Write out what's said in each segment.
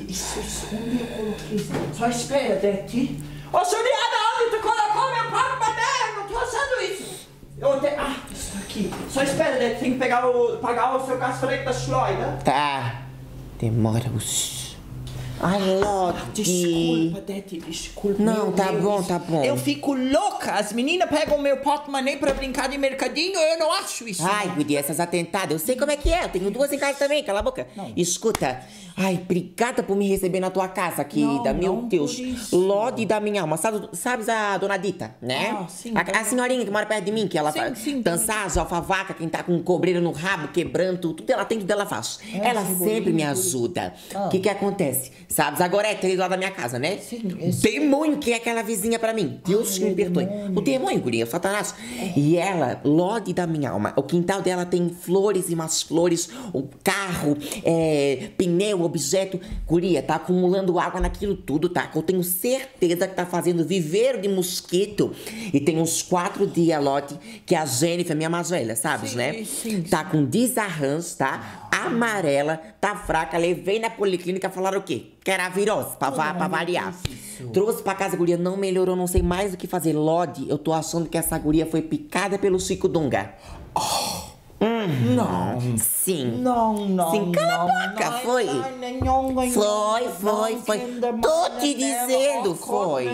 onde eu coloquei? Só espera até aqui. Ô, Juliana, onde tu colocou meu prato pra mim? Eu não tô achando isso. Ah, isso aqui. Só espera, né? Tem que pegar pagar o seu castrete da Schleida. Tá. Demora. Ai, logo. Desculpa, Dete, desculpa. Não, tá bom, tá bom. Eu fico louca. As meninas pegam o meu portemonnaie pra brincar de mercadinho. Eu não acho isso. Ai, guria, essas atentadas. Eu sei como é que é. Eu tenho duas em casa também. Cala a boca. Não. Escuta. Ai, obrigada por me receber na tua casa, querida. Não, meu não, Deus. Lorde da minha alma. Sabes a dona Dita, né? Ah, sim. A senhorinha que mora perto de mim, que ela faz dançar, alfavaca, quem tá com cobreiro no rabo, quebrando, tudo ela tem, tudo ela faz. Ela sempre me ajuda. O que acontece? Sabes, a Gorete ali lá da minha casa, né? Sim, esse... Demônio que é aquela vizinha pra mim. Deus que me perdoe. Demônio. O demônio, guria, o Satanás. É. E ela, Lorde da minha alma. O quintal dela tem flores e mais flores, o carro, pneu, objeto. Guria, tá acumulando água naquilo tudo, tá? Eu tenho certeza que tá fazendo viveiro de mosquito. E tem uns 4 dias, Lote, que a Jennifer, minha mais velha, sabes, sim, né? Sim. Tá com desarranjo, tá? Amarela, tá fraca. Levei na policlínica, falaram o quê? Que era virose, pra variar. Trouxe pra casa a guria, não melhorou, não sei mais o que fazer. Lorde, eu tô achando que essa guria foi picada pelo chikungunya. Oh. Não. Sim. Não. Sim, cala a boca, foi. Foi. Tô te dizendo, foi.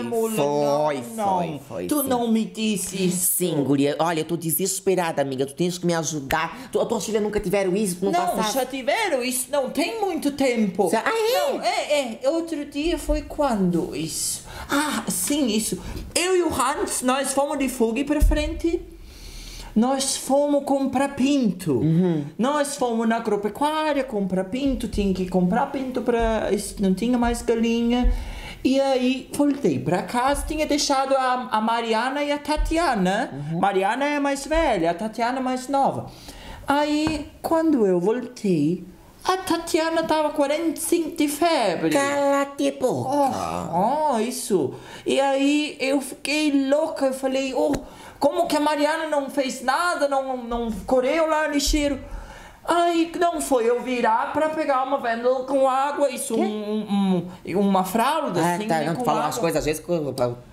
Tu não me disse isso. Sim, guria. Olha, eu tô desesperada, amiga. Tu tens que me ajudar. Tuas filhas nunca tiveram isso no passado? Não, já tiveram isso. Não, tem muito tempo. Ah, é? Não, outro dia foi quando isso? Ah, sim, isso. Eu e o Hans, nós fomos de fogo pra frente. Nós fomos comprar pinto. Nós fomos na agropecuária comprar pinto. Tinha que comprar pinto para... Não tinha mais galinha. E aí, voltei para casa. Tinha deixado a Mariana e a Tatiana. Mariana é a mais velha, a Tatiana é mais nova. Aí, quando eu voltei, a Tatiana tava 45 de febre. Cala-te boca. Isso. E aí, eu fiquei louca. Eu falei... Como que a Mariana não fez nada, não correu lá no cheiro? Aí não foi eu virar pra pegar uma venda com água, isso, uma fralda, assim, tá, né, não falar umas coisas às vezes...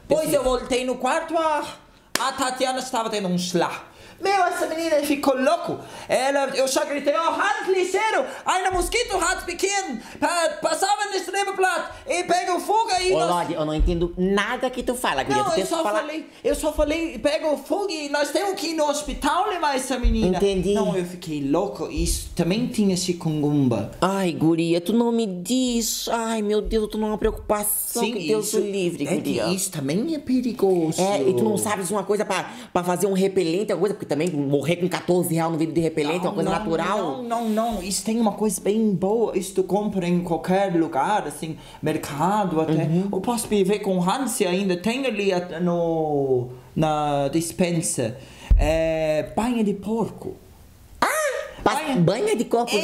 Pois eu voltei no quarto, a Tatiana estava tendo um chá. Meu, essa menina ficou louco. Eu já gritei, rato ligeiro, ainda mosquito, rato pequeno, passava nesse mesmo prato e pega o fogo aí. Lorde, eu não entendo nada que tu fala, guria. Não, eu só falei, pega o fogo e nós temos que ir no hospital levar essa menina. Entendi. Não, eu fiquei louco, isso também tinha chikungunya. Ai, guria, tu não me diz, ai meu Deus, tu não é uma preocupação. Sim, que Deus o livre, guria. Isso também é perigoso. E tu não sabes uma coisa pra fazer um repelente, alguma coisa, porque também morrer com 14 reais no vidro de repelente é uma coisa natural. Não. Isso tem uma coisa bem boa. Isso tu compra em qualquer lugar, assim, mercado até. Eu posso viver com Hans ainda. Tem ali na dispensa banha de porco. Banha de corpo.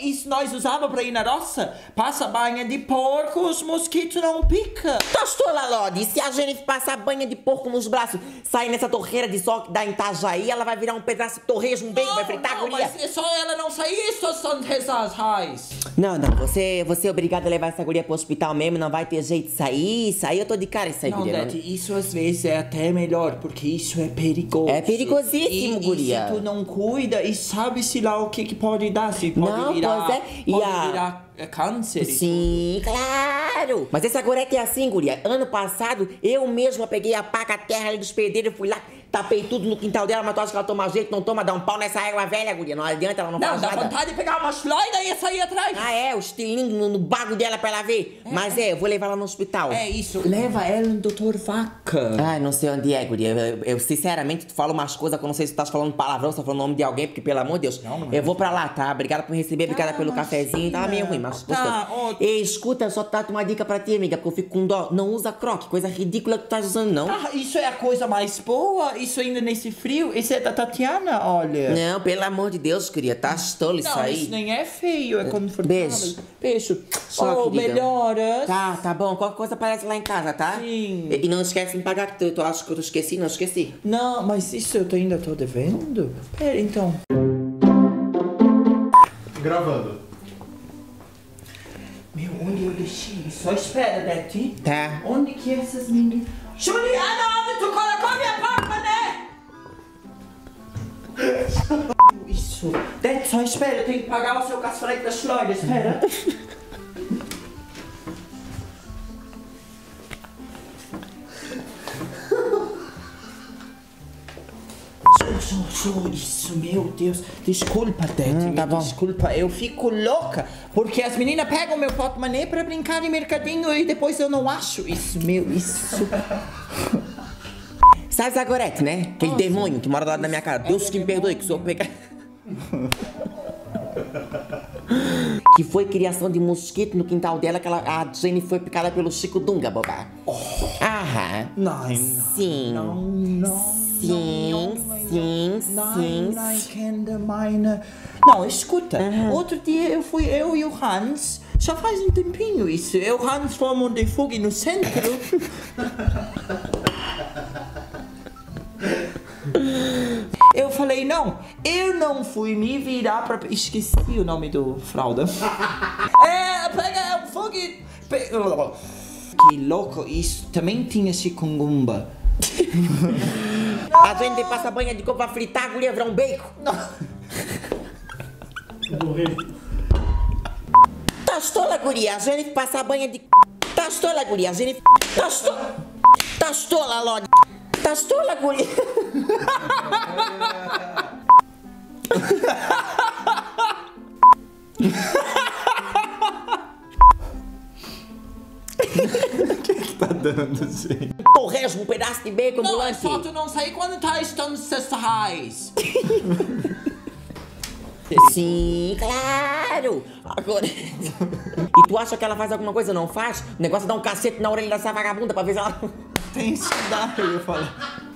Isso nós usávamos pra ir na roça. Passa banha de porco, os mosquitos não picam. Tostola, Lorde. Se a Jennifer passar banha de porco nos braços, sair nessa torreira de sol que dá em Tajaí, ela vai virar um pedaço de torresmo, vai fritar a guria. Mas só ela não sair, só são essas raiz. Não. Você é obrigada a levar essa guria pro hospital mesmo, não vai ter jeito de sair. Eu tô de cara de sair, guria. Não, Dete, isso às vezes é até melhor, porque isso é perigoso. É perigosíssimo, guria. E se tu não cuida e sabe se lá o que pode dar, se pode virar câncer. Sim, claro. Mas essa Gorete é assim, guria. Ano passado, eu mesma peguei a paca terra ali dos perdeiros, fui lá, tapei tudo no quintal dela, mas tu acha que ela toma jeito, não toma, dá um pau nessa égua velha, guria. Não adianta, ela não faz nada. Não, dá vontade de pegar uma Schleida e sair atrás. O estilinho no bago dela pra ela ver. Eu vou levar ela no hospital. É isso. Leva ela no doutor Vaca. Não sei onde é, guria. Eu sinceramente, tu fala umas coisas que eu não sei se tu tá falando palavrão, se tá falando o nome de alguém, porque pelo amor de Deus. Eu vou pra lá, tá? Obrigada por me receber, obrigada pelo cafezinho. Tá meio ruim, mas gostoso. Ei, escuta, só tá uma dica pra ti, amiga, porque eu fico com dó. Não usa croque, coisa ridícula que tu tá usando, não. Isso é a coisa mais boa. Isso ainda nesse frio, isso é da Tatiana, olha. Não, pelo amor de Deus, queria, tá tolo isso aí. Não, isso nem é feio, é confortável. Beijo. Melhoras. Tá bom, qualquer coisa aparece lá em casa, tá? Sim. E não esquece de pagar, que tu acha que eu esqueci, não esqueci. Não, mas isso eu ainda tô devendo? Pera, então. Gravando. Meu, onde eu bichinho, só espera, Betty. Tá. Onde que é essas meninas? Juliana, onde tu colocou minha boca, né? Isso. Betty, só espera, eu tenho que pagar o seu caçolete das flores, espera. Isso, meu Deus. Desculpa, Tete. Tá bom. Desculpa, eu fico louca. Porque as meninas pegam meu portemonnaie pra brincar em mercadinho e depois eu não acho. Isso, meu, isso. Sabe a Gorete, né? Aquele demônio que mora do lado da minha cara. Deus que me perdoe, que sou pegar. Que foi criação de mosquito no quintal dela, que a Jenny foi picada pelo Chikungunya, bobá. Aham. Não, sim. Sim. Não, escuta. Outro dia eu fui, eu e o Hans, já faz um tempinho isso. Eu e o Hans fomos de fuga no centro. Eu falei, não, eu não fui me virar pra... Esqueci o nome do fralda. Pega o fogo e... Que louco isso. Também tinha chikungunya. A gente passa banha de coco pra fritar, agulha, virar um bacon. Tastola, guria, a gente passa banha de... Tastola, guria, a gente... Tastola... Tastola, lode... Tastola, guria... O que que tá dando, gente? Torresmo, um pedaço de bacon do lanche. Não, é só tu não sair quando tá estando cessais. Sim, claro. Agora... E tu acha que ela faz alguma coisa, não faz? O negócio é dar um cacete na orelha dessa vagabunda pra ver se ela... Tem isso dar, eu ia falar.